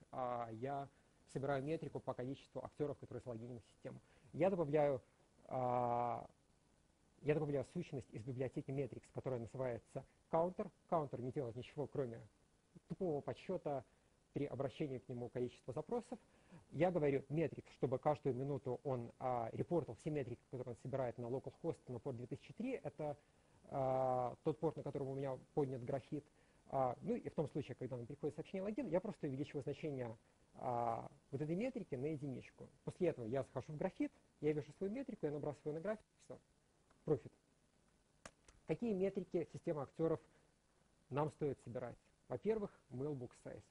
я собираю метрику по количеству актеров, которые залогинены в систему. Я добавляю сущность из библиотеки Matrix, которая называется counter. Counter не делает ничего, кроме тупого подсчета при обращении к нему количества запросов. Я говорю Matrix, чтобы каждую минуту он репортил все метрики, которые он собирает на localhost, на порт 2003. Это тот порт, на котором у меня поднят графит. Ну и в том случае, когда нам приходит сообщение логин, я просто увеличиваю значение вот этой метрики на единичку. После этого я захожу в графит, я вижу свою метрику, я набрасываю на график, и все. Профит. Какие метрики системы актеров нам стоит собирать? Во-первых, mailbox size.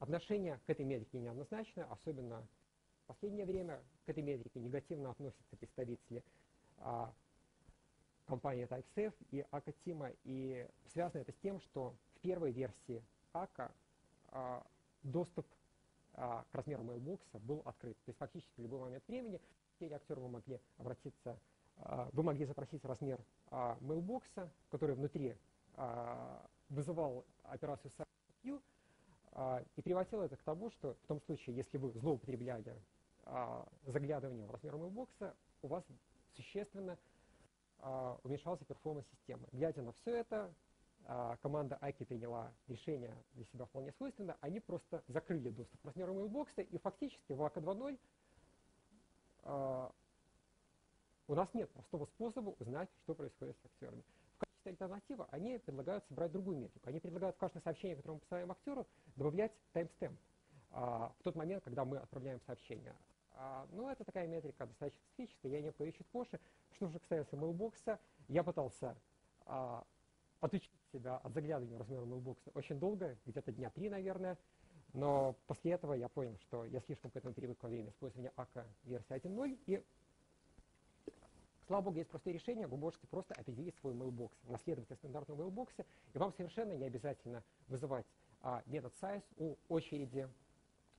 Отношение к этой метрике неоднозначно, особенно в последнее время к этой метрике негативно относятся представители компании TypeSafe и Akka Team, и связано это с тем, что в первой версии Akka доступ к размеру mailbox был открыт. То есть фактически в любой момент времени все актеры могли обратиться. Вы могли запросить размер mailbox, который внутри вызывал операцию SubQ, и приводило это к тому, что в том случае, если вы злоупотребляли заглядыванием в размер mailbox, у вас существенно уменьшался перформанс системы. Глядя на все это, команда Akka приняла решение для себя вполне свойственно. Они просто закрыли доступ к размеру mailbox, и фактически в Akka 2.0 у нас нет простого способа узнать, что происходит с актерами. В качестве альтернативы они предлагают собрать другую метрику. Они предлагают в каждое сообщение, которое мы посылаем актеру, добавлять таймстемп в тот момент, когда мы отправляем сообщение. Но это такая метрика достаточно специфическая, я не поговорю чуть позже. Что же касается mailbox, я пытался отучить себя от заглядывания в размер mailbox очень долго, где-то дня 3, наверное. Но после этого я понял, что я слишком к этому привык во время использования Akka версии 1.0, и слава богу, есть простое решение, вы можете просто определить свой mailbox, наследователь стандартного mailbox, и вам совершенно не обязательно вызывать метод size у очереди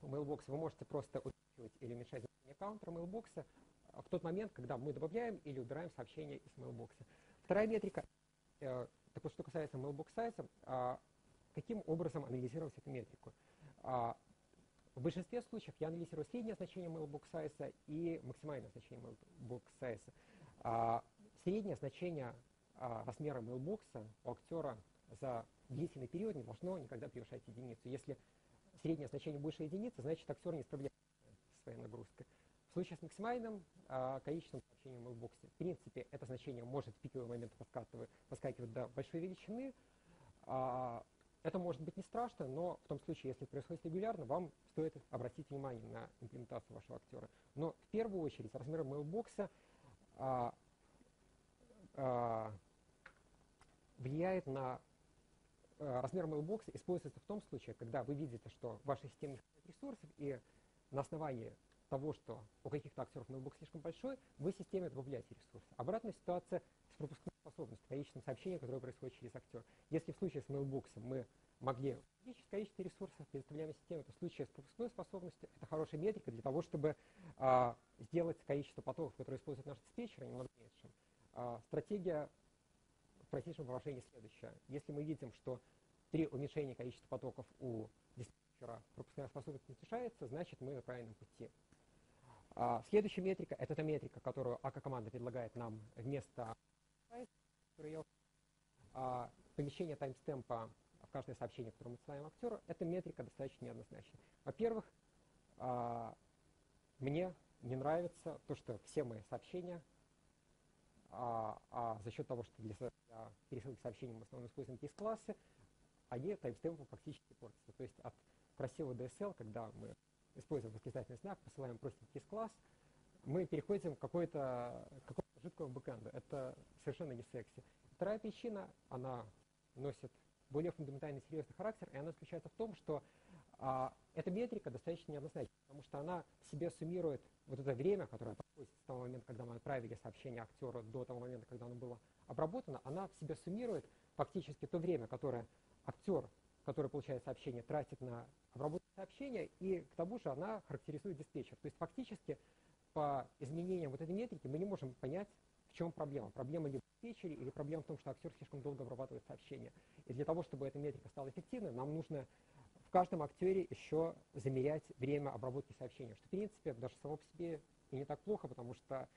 mailbox. Вы можете просто увеличивать или уменьшать аккаунтер mailbox в тот момент, когда мы добавляем или убираем сообщение из mailbox. Вторая метрика, так вот, что касается mailbox size, каким образом анализировать эту метрику? В большинстве случаев я анализирую среднее значение mailbox size и максимальное значение mailbox size. Среднее значение размера mailbox у актера за длительный период не должно никогда превышать единицу. Если среднее значение больше единицы, значит актер не справляется со своей нагрузкой. В случае с максимальным количеством сообщений в Mailbox, в принципе, это значение может в пиковый момент подскакивать до большой величины. Это может быть не страшно, но в том случае, если это происходит регулярно, вам стоит обратить внимание на имплементацию вашего актера. Но в первую очередь размер Mailbox влияет на... Размер Mailbox используется в том случае, когда вы видите, что в вашей системе не хватает ресурсов, и на основании того, что у каких-то актеров Mailbox слишком большой, вы в системе добавляете ресурсы. Обратная ситуация с пропускной способностью, количеством сообщений, которое происходит через актер. Если в случае с Mailbox мы могли увеличить количество ресурсов, предоставляемой системе, то в случае с пропускной способностью это хорошая метрика для того, чтобы сделать количество потоков, которые используют наш диспетчер, немного меньшим. Стратегия в простейшем выражении следующая. Если мы видим, что при уменьшении количества потоков у диспетчера пропускная способность не снижается, значит мы на правильном пути. Следующая метрика — это та метрика, которую АК-команда предлагает нам вместо помещения таймстемпа в каждое сообщение, которое мы отсылаем актеру. Эта метрика достаточно неоднозначна. Во-первых, мне не нравится то, что все мои сообщения за счет того, что для пересылки сообщений мы в основном используем кейс-классы, они таймстемпом фактически портятся. То есть от красивого DSL, когда мы используем восклицательный знак, посылаем простенький кейс-класс, мы переходим к какому-то жидкому бэкэнду. Это совершенно не секси. Вторая причина, она носит более фундаментальный серьезный характер, и она заключается в том, что эта метрика достаточно неоднозначна, потому что она в себе суммирует вот это время, которое проходит с того момента, когда мы отправили сообщение актеру, до того момента, когда оно было обработано, она в себе суммирует фактически то время, которое актер, который получает сообщение, тратит на обработку сообщения, и к тому же она характеризует диспетчер. То есть фактически по изменениям вот этой метрики мы не можем понять, в чем проблема. Проблема ли в диспетчере, или проблема в том, что актер слишком долго обрабатывает сообщение. И для того, чтобы эта метрика стала эффективной, нам нужно в каждом актере еще замерять время обработки сообщения, что в принципе даже само по себе и не так плохо, потому что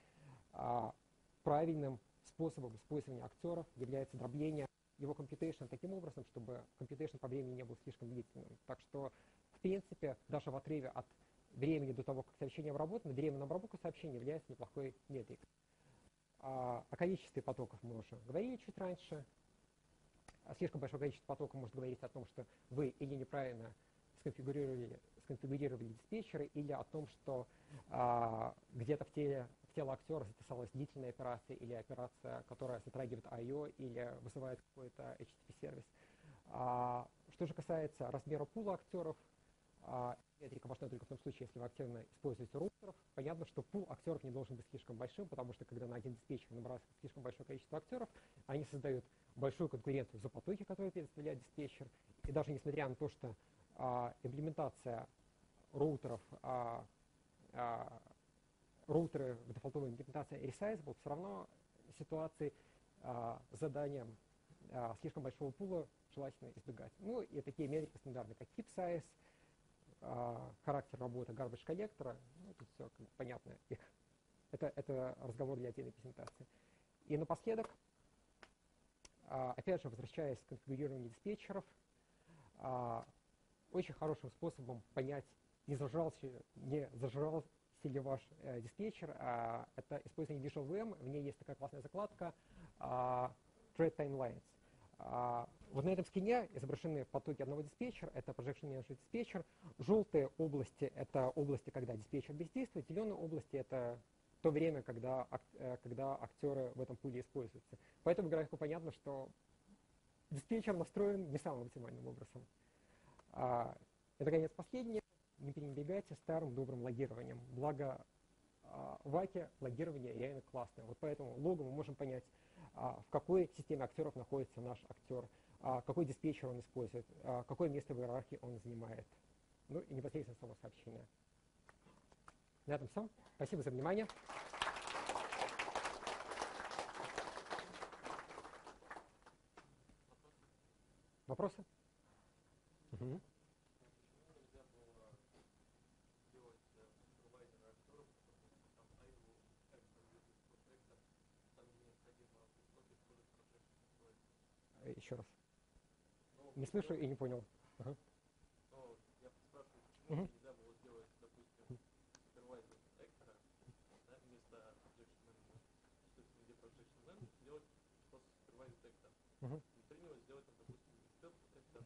правильным способом использования актеров является дробление его computation таким образом, чтобы computation по времени не был слишком длительным. Так что, в принципе, даже в отрыве от времени до того, как сообщение обработано, время на обработку сообщения является неплохой метрикой. О количестве потоков мы уже говорили чуть раньше. Слишком большое количество потоков может говорить о том, что вы или неправильно сконфигурировали диспетчеры, или о том, что где-то в тело актера затесалась длительная операция, или операция, которая затрагивает I.O., или вызывает какой-то HTTP-сервис. Что же касается размера пула актеров, метрика важна только в том случае, если вы активно используете роутеров. Понятно, что пул актеров не должен быть слишком большим, потому что когда на один диспетчер набрасывается слишком большое количество актеров, они создают большую конкуренцию за потоки, которые предоставляет диспетчер. И даже несмотря на то, что имплементация роутеров, роутеры в дефолтовой имплементации resizable, все равно ситуации с заданием слишком большого пула желательно избегать. Ну и такие метрики стандартные, как heap size, характер работы garbage коллектора, ну, тут все понятно. Это разговор для отдельной презентации. И напоследок, опять же, возвращаясь к конфигурированию диспетчеров, очень хорошим способом понять, не зажрался ли ваш диспетчер, это использование VisualVM. В ней есть такая классная закладка Thread Timelines. Вот на этом скине изображены потоки одного диспетчера, это Projection Manager Dispatcher. Желтые области – это области, когда диспетчер бездействует, зеленые области – это то время, когда актеры в этом пуле используются. По этому графику понятно, что диспетчер настроен не самым оптимальным образом. И, наконец, последнее. Не пренебрегайте старым добрым логированием. Благо, в АКе логирование реально классное. Вот по этому логу мы можем понять, в какой системе актеров находится наш актер, какой диспетчер он использует, какое место в иерархии он занимает. Ну и непосредственно само сообщение. На этом все. Спасибо за внимание. Вопросы? Угу. Еще раз. Ну, Не слышу и не понял. Ага. Я спрашиваю, почему нельзя было сделать, допустим, супервайзер экстра, да, вместо projection manager, то есть где projection manager, сделать просто супервайзер экстра. Внутри него сделать, допустим, Excel экстра,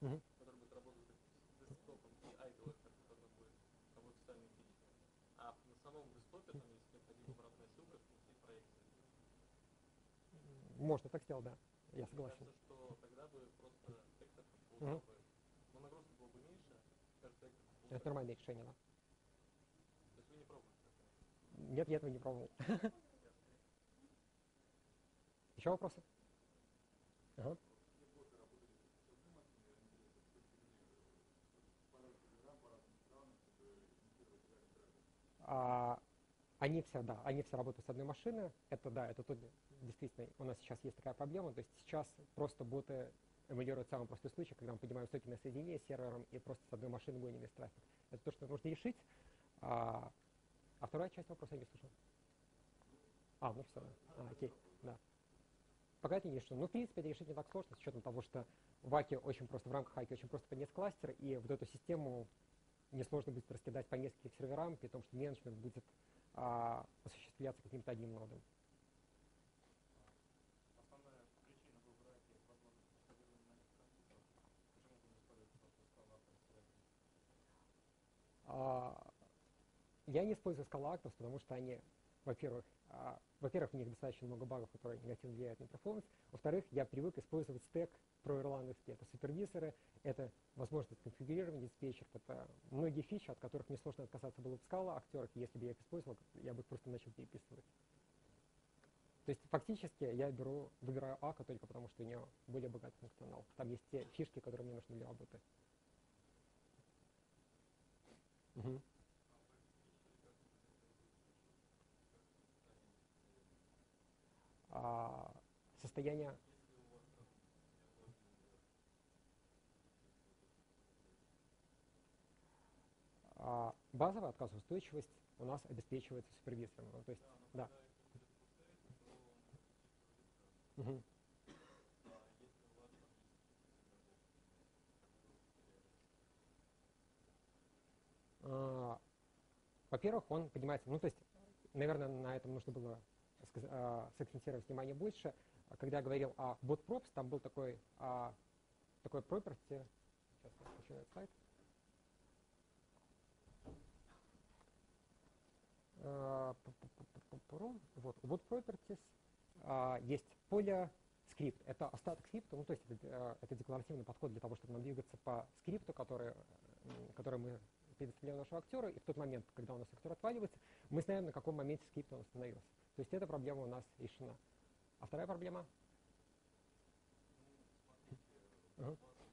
который будет работать с десктопом, и idle экстра, который будет работать с самим фичером. А на самом десктопе там есть необходимая обратная ссылка внутри проекта. Можно так сделать, да. Я согласен. Мне кажется, что тогда бы просто экстра получал бы. Но нагрузка была бы меньше, кажется, экстра получал бы. Это нормальное решение, да. То есть вы не пробовали? Нет, я этого не пробовал. Еще вопросы? Ага. Они все работают с одной машины. Это да, это тут действительно у нас сейчас есть такая проблема. То есть сейчас просто боты эмулируют самый простой случай, когда мы поднимаем соки на соединение с сервером и просто с одной машины гоним весь трафик. Это то, что нужно решить. А вторая часть вопроса я не слышал. Ну все, окей, да. Пока это не решено. В принципе, это решить не так сложно, с учетом того, что в Аке очень просто, в рамках Аки очень просто поднять кластер, и вот эту систему несложно будет раскидать по нескольким серверам, при том, что менеджмент будет осуществляться каким-то одним нодом. Основная причина выбора возможности масштабирования компьютеров. Почему вы не используете Scala Actors? Я не использую Scala Actors, потому что они, во-первых, в них достаточно много багов, которые негативно влияют на перформанс. Во-вторых, я привык использовать стек проирландовский. Это супервизоры, это возможность конфигурирования диспетчеров, это многие фичи, от которых мне сложно отказаться было бы в Scala Actors. Если бы я их использовал, я бы просто начал переписывать. То есть фактически я выбираю Ака только потому, что у нее более богатый функционал. Там есть те фишки, которые мне нужны для работы. Угу. Состояние базовая отказоустойчивость у нас обеспечивается супервизором. То есть, да. Угу. Во-первых, он поднимается, то есть, наверное, на этом нужно было сакцентировать внимание больше. Когда я говорил о BotProps, там был такой property. Сейчас я включу этот слайд. Вот, BotProperties есть поле скрипт. Это остаток скрипта, то есть это декларативный подход для того, чтобы нам двигаться по скрипту, который мы предоставляем нашему актеру, и в тот момент, когда у нас актер отваливается, мы знаем, на каком моменте скрипт он остановился. То есть эта проблема у нас решена. А вторая проблема? Смотрите, ваш друг вошел в игру, там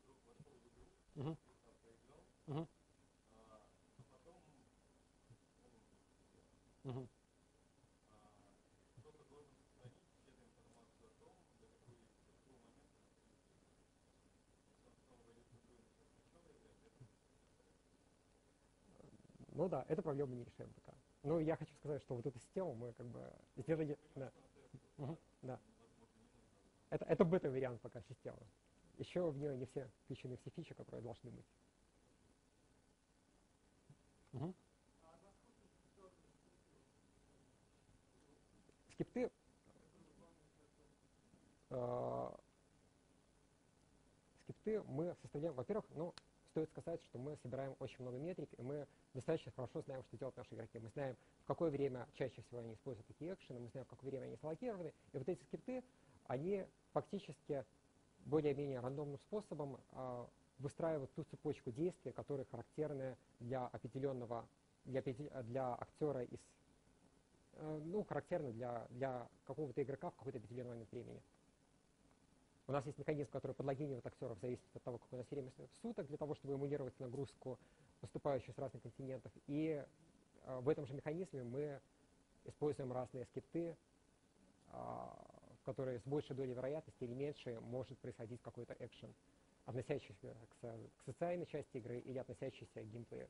поиграл, а потом кто-то должен сохранить всю эту информацию о том, для какого момента он войдет в игру, да, эту проблему не решаем пока. Но я хочу сказать, что вот эту систему мы как бы сделали. Да. Да. Это бета-вариант пока системы. Еще в нее не все включены все фичи, которые должны быть. Скрипты. Скрипты мы составляем, во-первых, стоит сказать, что мы собираем очень много метрик, и мы достаточно хорошо знаем, что делают наши игроки. Мы знаем, в какое время чаще всего они используют такие экшены, мы знаем, в какое время они салокированы. И вот эти скрипты, они фактически более-менее рандомным способом выстраивают ту цепочку действий, которые характерны для определенного, для актера из, характерны для какого-то игрока в какой-то определенный момент времени. У нас есть механизм, который подлогинивает актеров, зависит от того, какое у нас время суток, для того, чтобы эмулировать нагрузку, поступающую с разных континентов. И в этом же механизме мы используем разные скрипты, в которые с большей долей вероятности или меньше может происходить какой-то экшен, относящийся к социальной части игры или относящийся к геймплею.